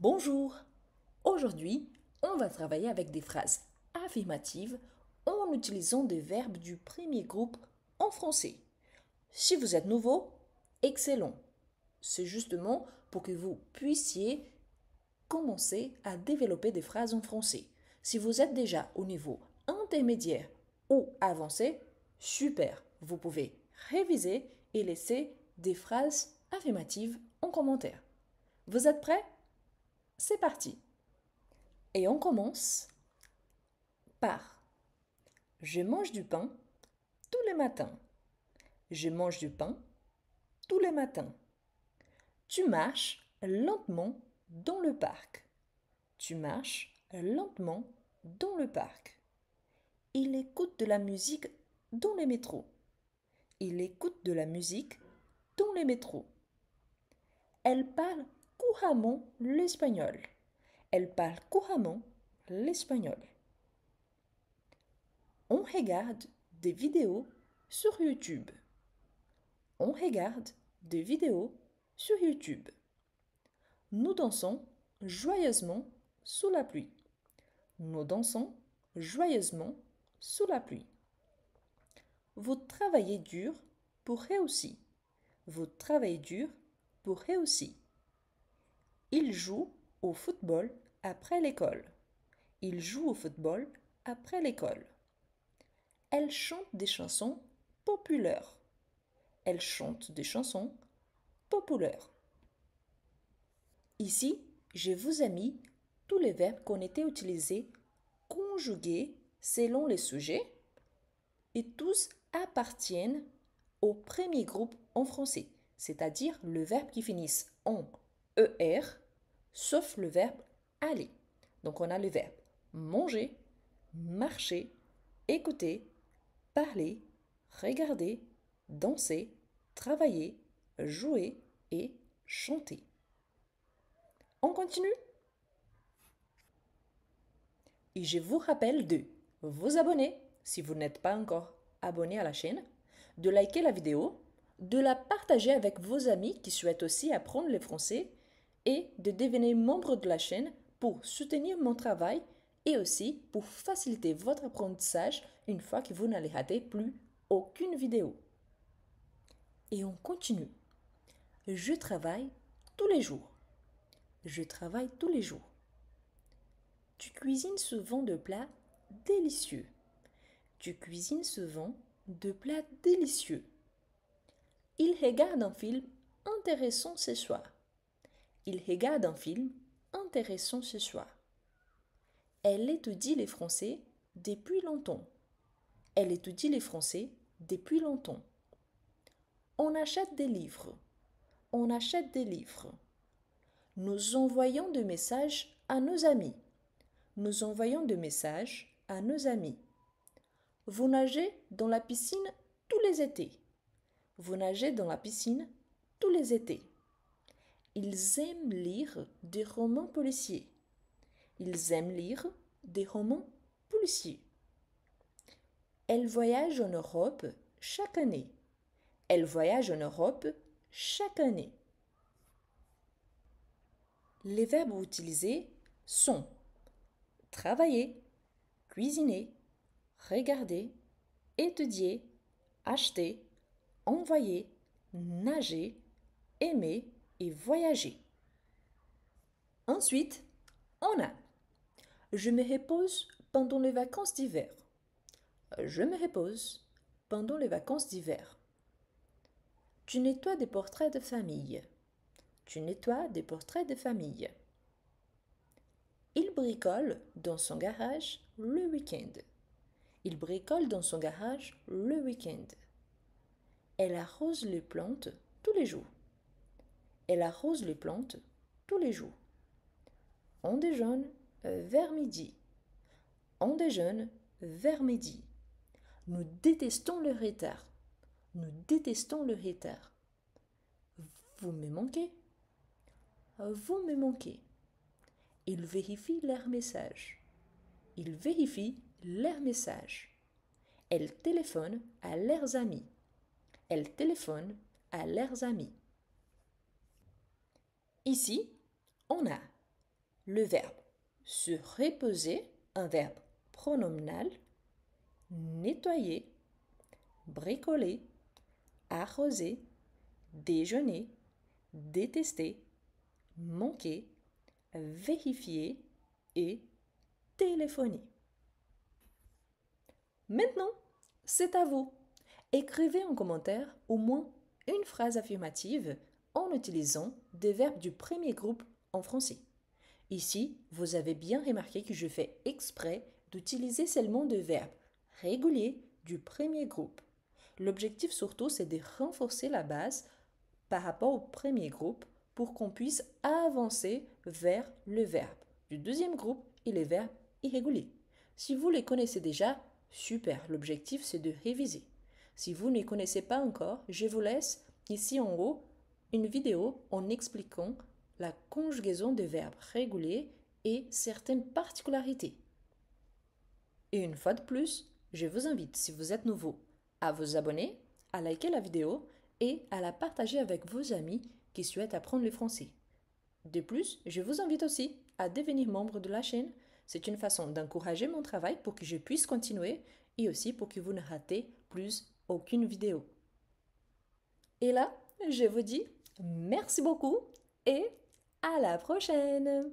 Bonjour! Aujourd'hui, on va travailler avec des phrases affirmatives en utilisant des verbes du premier groupe en français. Si vous êtes nouveau, excellent! C'est justement pour que vous puissiez commencer à développer des phrases en français. Si vous êtes déjà au niveau intermédiaire ou avancé, super! Vous pouvez réviser et laisser des phrases affirmatives en commentaire. Vous êtes prêts? C'est parti. Et on commence par « Je mange du pain tous les matins ». « Je mange du pain tous les matins ». « Tu marches lentement dans le parc ». « Tu marches lentement dans le parc ». « Il écoute de la musique dans les métros ». « Il écoute de la musique dans les métros ». « Elle parle couramment l'espagnol. Elle parle couramment l'espagnol. On regarde des vidéos sur YouTube. On regarde des vidéos sur YouTube. Nous dansons joyeusement sous la pluie. Nous dansons joyeusement sous la pluie. Vous travaillez dur pour réussir. Vous travaillez dur pour réussir. Il joue au football après l'école. Il joue au football après l'école. Elle chante des chansons populaires. Elle chante des chansons populaires. Ici, je vous ai mis tous les verbes qu'on était utilisés, conjugués selon les sujets, et tous appartiennent au premier groupe en français, c'est-à-dire le verbe qui finit en ER, sauf le verbe aller. Donc on a le verbe manger, marcher, écouter, parler, regarder, danser, travailler, jouer et chanter. On continue? Et je vous rappelle de vous abonner si vous n'êtes pas encore abonné à la chaîne, de liker la vidéo, de la partager avec vos amis qui souhaitent aussi apprendre le français et de devenir membre de la chaîne pour soutenir mon travail et aussi pour faciliter votre apprentissage une fois que vous n'allez rater plus aucune vidéo. Et on continue. Je travaille tous les jours. Je travaille tous les jours. Tu cuisines souvent de plats délicieux. Tu cuisines souvent de plats délicieux. Il regarde un film intéressant ce soir. Il regarde un film intéressant ce soir. Elle étudie les français depuis longtemps. Elle étudie les français depuis longtemps. On achète des livres. On achète des livres. Nous envoyons des messages à nos amis. Nous envoyons des messages à nos amis. Vous nagez dans la piscine tous les étés. Vous nagez dans la piscine tous les étés. Ils aiment lire des romans policiers. Ils aiment lire des romans policiers. Elle voyage en Europe chaque année. Elle voyage en Europe chaque année. Les verbes utilisés sont travailler, cuisiner, regarder, étudier, acheter, envoyer, nager, aimer et voyager. Ensuite, on a « Je me repose pendant les vacances d'hiver ». « Je me repose pendant les vacances d'hiver ». « Tu nettoies des portraits de famille ». « Tu nettoies des portraits de famille ». « Il bricole dans son garage le week-end ». « Il bricole dans son garage le week-end ». « Elle arrose les plantes tous les jours ». Elle arrose les plantes tous les jours. On déjeune vers midi. On déjeune vers midi. Nous détestons le retard. Nous détestons le retard. Vous me manquez. Vous me manquez. Il vérifie leurs messages. Il vérifie leurs messages. Elle téléphone à leurs amis. Elle téléphone à leurs amis. Ici, on a le verbe se reposer, un verbe pronominal, nettoyer, bricoler, arroser, déjeuner, détester, manquer, vérifier et téléphoner. Maintenant, c'est à vous. Écrivez en commentaire au moins une phrase affirmative en utilisant des verbes du premier groupe en français. Ici, vous avez bien remarqué que je fais exprès d'utiliser seulement des verbes réguliers du premier groupe. L'objectif surtout, c'est de renforcer la base par rapport au premier groupe pour qu'on puisse avancer vers le verbe du deuxième groupe et les verbes irréguliers. Si vous les connaissez déjà, super, l'objectif c'est de réviser. Si vous ne connaissez pas encore, je vous laisse ici en haut une vidéo en expliquant la conjugaison de verbes réguliers et certaines particularités. Et une fois de plus, je vous invite, si vous êtes nouveau, à vous abonner, à liker la vidéo et à la partager avec vos amis qui souhaitent apprendre le français. De plus, je vous invite aussi à devenir membre de la chaîne. C'est une façon d'encourager mon travail pour que je puisse continuer et aussi pour que vous ne ratez plus aucune vidéo. Et là, je vous dis merci beaucoup et à la prochaine!